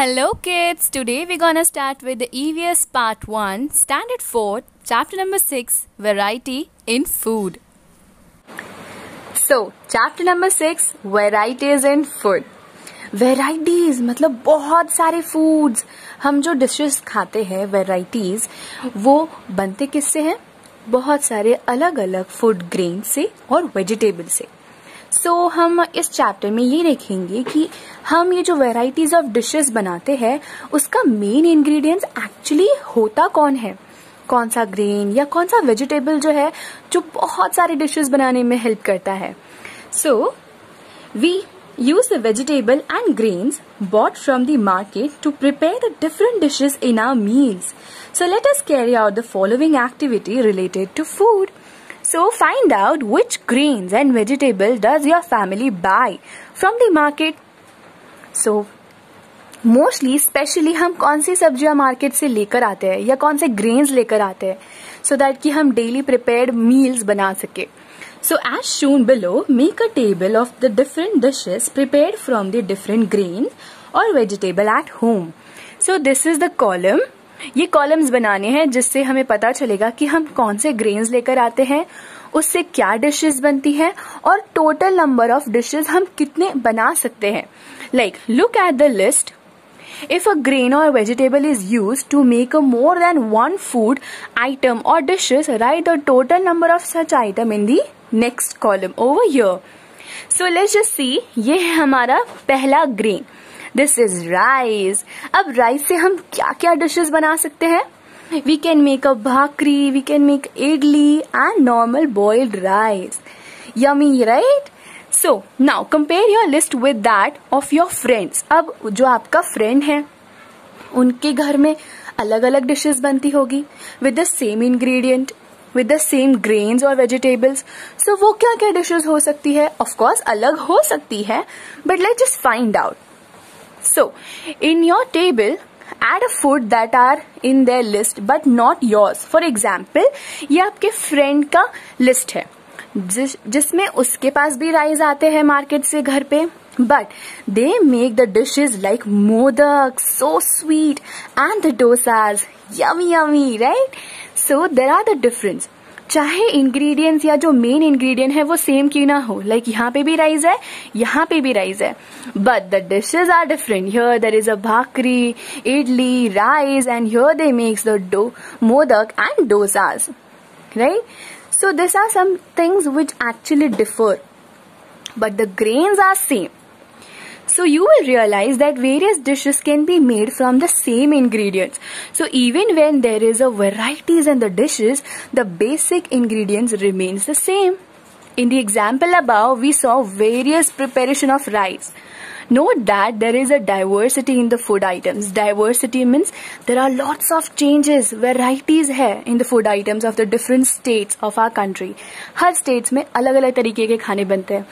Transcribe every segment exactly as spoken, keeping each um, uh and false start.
Hello kids, today we're gonna start with the E V S part one, standard four, chapter number six, variety in food. So, chapter number six, varieties in food. Varieties मतलब बहुत सारे foods, हम जो dishes खाते हैं varieties, वो बनते किससे हैं? बहुत सारे अलग अलग food grains से और vegetable से. सो so, हम इस चैप्टर में ये देखेंगे कि हम ये जो वेराइटीज ऑफ डिशेस बनाते हैं उसका मेन इंग्रेडिएंट्स एक्चुअली होता कौन है, कौन सा ग्रेन या कौन सा वेजिटेबल जो है जो बहुत सारे डिशेस बनाने में हेल्प करता है. So we use the vegetable and grains bought from the market to prepare the different dishes in our meals. So let us carry out the following activity related to food. So find out which grains and vegetable does your family buy from the market. So mostly specially हम कौन सी सब्जियां market से लेकर आते हैं या कौन से grains लेकर आते हैं so that कि हम daily prepared meals बना सके. So as shown below, make a table of the different dishes prepared from the different grains or vegetable at home. So this is the column. ये columns बनाने हैं जिससे हमें पता चलेगा कि हम कौन से ग्रेन्स लेकर आते हैं, उससे क्या डिशेस बनती हैं और टोटल नंबर ऑफ डिशेस हम कितने बना सकते हैं. Like look at the list. If a grain or vegetable is use to make a more than one food item or dishes, write the total number of such item in the next column over here. So let's just see, ये है हमारा पहला grain. This is rice. अब rice से हम क्या क्या dishes बना सकते हैं? We can make a bhakri, we can make idli and normal boiled rice. Yummy, right? So now compare your list with that of your friends. अब जो आपका friend है, उनके घर में अलग अलग dishes बनती होगी with the same ingredient, with the same grains or vegetables. So वो क्या क्या dishes हो सकती है? Of course अलग हो सकती है, but let's just find out. So, in your table, add a food that are in their list but not yours. For example, ये आपके friend का list है जिस जिसमें उसके पास भी rice आते हैं market से घर पे, but they make the dishes like modak, so sweet, and the dosas, yummy yummy, right? So there are the difference. चाहे इंग्रेडिएंट्स या जो मेन इंग्रेडिएंट है वो सेम क्यों ना हो, लाइक like यहाँ पे भी राइस है, यहाँ पे भी राइस है, but the dishes are different. Here there is a bhakri, idli, rice and here they makes the dough modak and dosas, right? So this are some things which actually differ but the grains are same. So you will realize that various dishes can be made from the same ingredients. So even when there is a varieties in the dishes, the basic ingredients remains the same. In the example above, we saw various preparation of rice. Note that there is a diversity in the food items. Diversity means there are lots of changes, varieties है in the food items of the different states of our country. हर states में अलग अलग तरीके के खाने बनते हैं,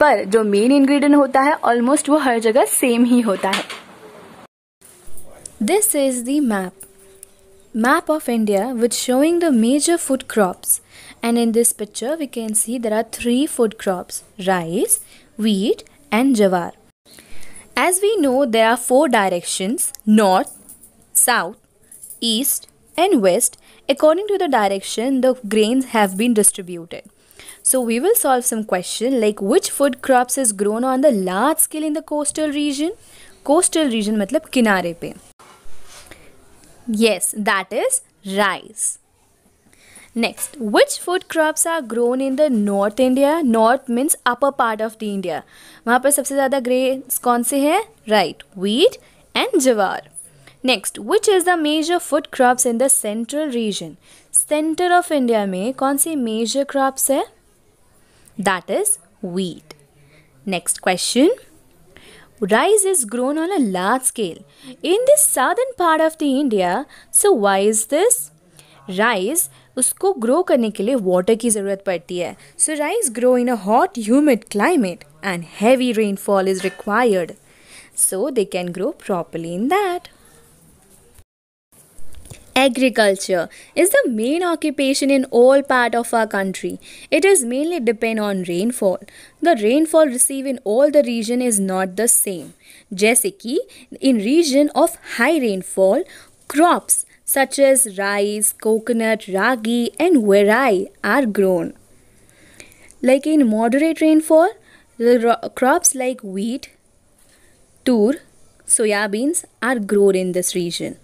पर जो मेन इंग्रेडिएंट होता है ऑलमोस्ट वो हर जगह सेम ही होता है. This is the map map of India which showing the major food crops and in this picture we can see there are three food crops, rice, wheat and jowar. As we know there are four directions, north, south, east and west. According to the direction the grains have been distributed. So we will solve some question like which food crops is grown on the large scale in the coastal region? Coastal region मतलब किनारे पे. Yes, that is rice. Next, which food crops are grown in the North India? North means upper part of the India. वहाँ पर सबसे ज़्यादा grains कौन से हैं? Right, wheat and jawar. Next, which is the major food crops in the central region? Center of India में कौन सी major crops है? That is wheat. Next question. Rice is grown on a large scale in the southern part of the India. So why is this? Rice उसको grow करने के लिए water की ज़रूरत पड़ती है. So rice grow in a hot, humid climate and heavy rainfall is required. So they can grow properly in that. Agriculture is the main occupation in all part of our country. It is mainly depend on rainfall. The rainfall received in all the region is not the same. जैसे कि in region of high rainfall, crops such as rice, coconut, ragi and varai are grown. Like in moderate rainfall, the crops like wheat, tur, soybeans are grown in this region.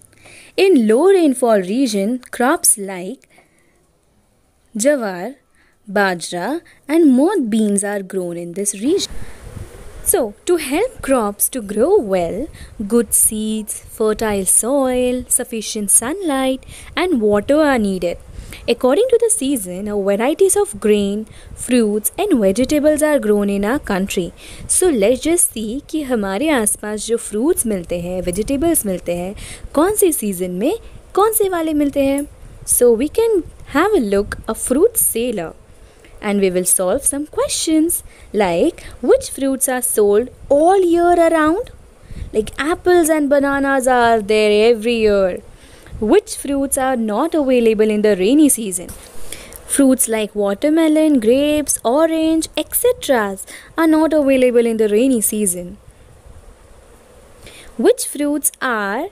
In low rainfall region, crops like jawar, bajra and moth beans are grown in this region. So, to help crops to grow well, good seeds, fertile soil, sufficient sunlight and water are needed. According to the season, varieties of grain, fruits and vegetables are grown in our country. So let's just see कि हमारे आसपास जो fruits मिलते हैं, vegetables मिलते हैं, कौन से season में कौन से वाले मिलते हैं. So we can have a look a fruit seller and we will solve some questions like which fruits are sold all year around? Like apples and bananas are there every year. Which fruits are not available in the rainy season? Fruits like watermelon, grapes, orange, et cetera are not available in the rainy season. Which fruits are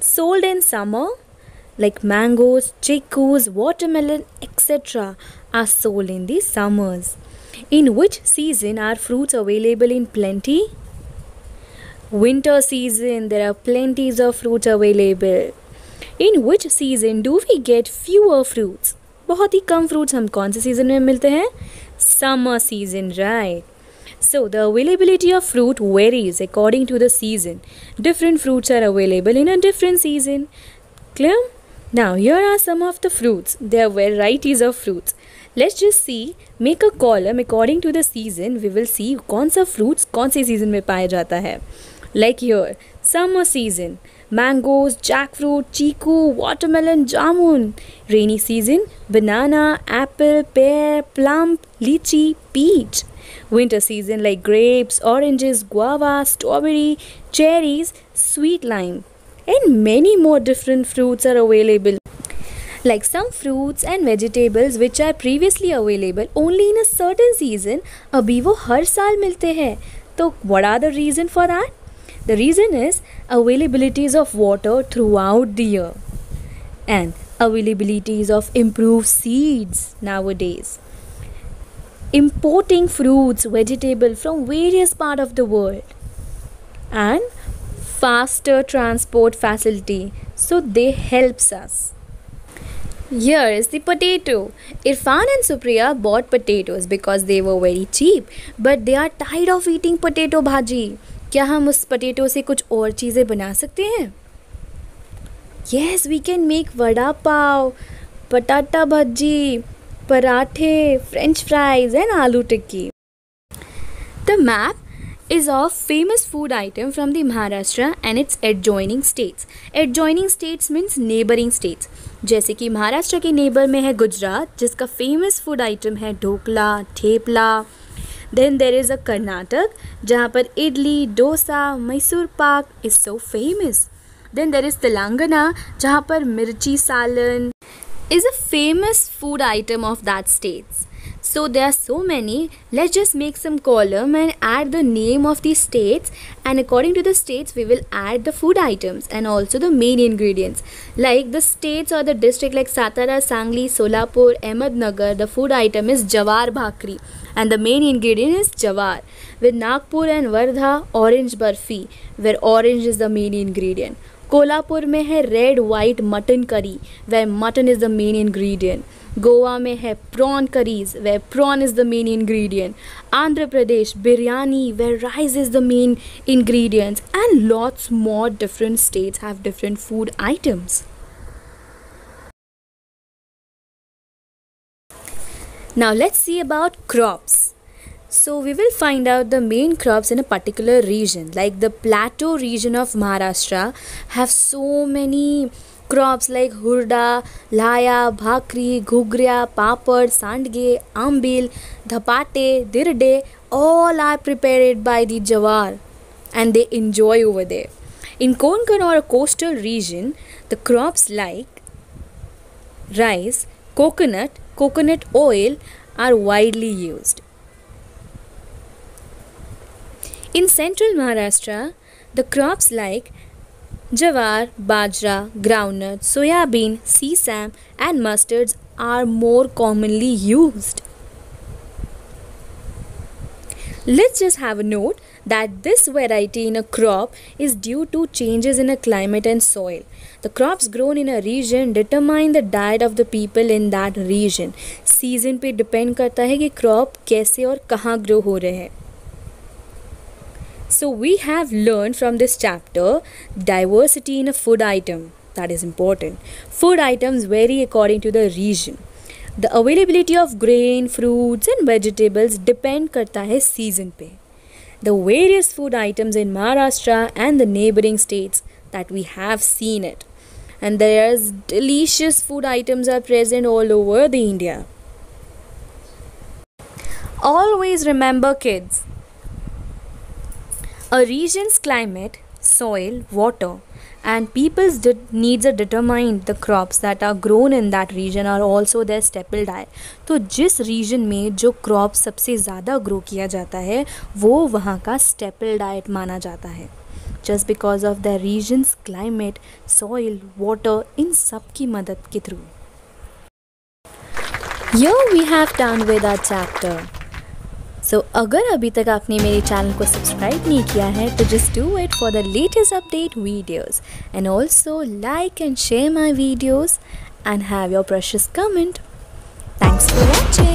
sold in summer? Like mangoes, chikus, watermelon, et cetera are sold in the summers. In which season are fruits available in plenty? Winter season, there are plenties of fruits available. In which season do we get fewer fruits? बहुत ही कम fruits हम कौन से season में मिलते हैं? Summer season, right? So the availability of fruit varies according to the season. Different fruits are available in a different season. Clear? Now here are some of the fruits. There are varieties of fruits. Let's just see, make a column according to the season. We will see कौन सा fruits कौन से season में पाया जाता है. Like here, summer season, mangoes, jackfruit, chiku, watermelon, jamun. Rainy season, banana, apple, pear, plum, lychee, peach. Winter season like grapes, oranges, guava, strawberry, cherries, sweet lime. And many more different fruits are available. Like some fruits and vegetables which are previously available only in a certain season, अभी वो हर साल मिलते हैं. तो what are the reason for that? The reason is availabilities of water throughout the year and availabilities of improved seeds nowadays. Importing fruits, vegetables from various parts of the world and faster transport facility. So they helps us. Here is the potato. Irfan and Supriya bought potatoes because they were very cheap, but they are tired of eating potato bhaji. क्या हम उस potato से कुछ और चीज़ें बना सकते हैं? Yes, we can make vada pav, patata bhaji, parathe, french fries and aloo tikki. The map is of famous food item from the Maharashtra and its adjoining states. Adjoining states means neighbouring states. जैसे कि महाराष्ट्र के नेबर में है गुजरात, जिसका फेमस फूड आइटम है dhokla, thepla. Then there is a Karnataka, जहाँ पर idli, dosa, Mysore pak is so famous. Then there is Telangana, जहाँ पर मिर्ची सालन is a famous food item of that states. So there are so many. Let's just make some column and add the name of these states. And according to the states, we will add the food items and also the main ingredients. Like the states or the district like Satara, Sangli, Solapur, Ahmednagar, the food item is jawar bhakri. And the main ingredient is jawar. With Nagpur and Wardha, orange barfi, where orange is the main ingredient. Kolhapur में है red white mutton curry, where mutton is the main ingredient. Goa में है prawn curries, where prawn is the main ingredient. Andhra Pradesh biryani, where rice is the main ingredients. And lots more different states have different food items. Now let's see about crops. So we will find out the main crops in a particular region. Like the plateau region of Maharashtra have so many crops like hurda, laya, bhakri, ghugria, papad, sandge, ambil, dhapate, dirde. All are prepared by the jawar and they enjoy over there. In Konkan or a coastal region, the crops like rice, coconut, coconut oil are widely used. In central Maharashtra, the crops like jawar, bajra, groundnut, soybean, sesame and mustards are more commonly used. Let's just have a note that this variety in a crop is due to changes in a climate and soil. The crops grown in a region determine the diet of the people in that region. Season पे depend करता है कि crop कैसे और कहाँ grow हो रहे हैं. So we have learned from this chapter diversity in a food item. That is important. Food items vary according to the region. The availability of grain, fruits and vegetables depend करता है season पे. The various food items in Maharashtra and the neighboring states that we have seen it. And there's delicious food items are present all over the India. Always remember kids, a region's climate, soil, water and people's needs are determined. The crops that are grown in that region are also their staple diet. तो जिस region में जो crop सबसे ज़्यादा grow किया जाता है वो वहाँ का staple diet माना जाता है. Just because of the region's climate, soil, water इन सब की मदद के through. Here we have done with our chapter. So, अगर अभी तक आपने मेरे चैनल को सब्सक्राइब नहीं किया है तो just do it for the latest update videos and also like and share my videos and have your precious comment. Thanks for watching.